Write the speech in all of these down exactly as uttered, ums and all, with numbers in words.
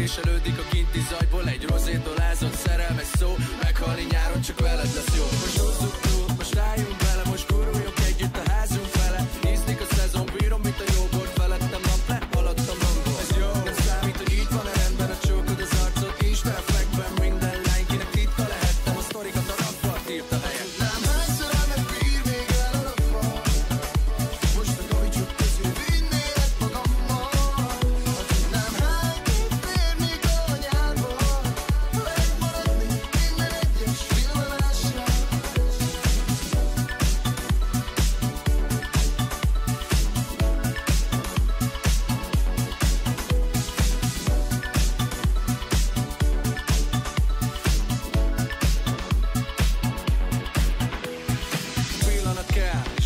préselődik a kinti zajból. Egy rozétól lázott szerelmes szó, meghalni nyáron csak veled lesz jó. Most hozzuk túl, most álljunk vele, most guruljunk együtt a házunk fele. Nézdik a szezon, bírom mint a jó bort, felettem nap le, alattam angol. Ez jó, nem számít, hogy így van-e rendben, a csókod az arcod, nincs be a flekben. Minden lány, kinek titka lehettem, a sztorikat a rappart írt a helyet.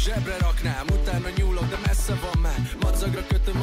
Zsebre raknám, utána nyúlok, de messze van már. Madzagra kötöm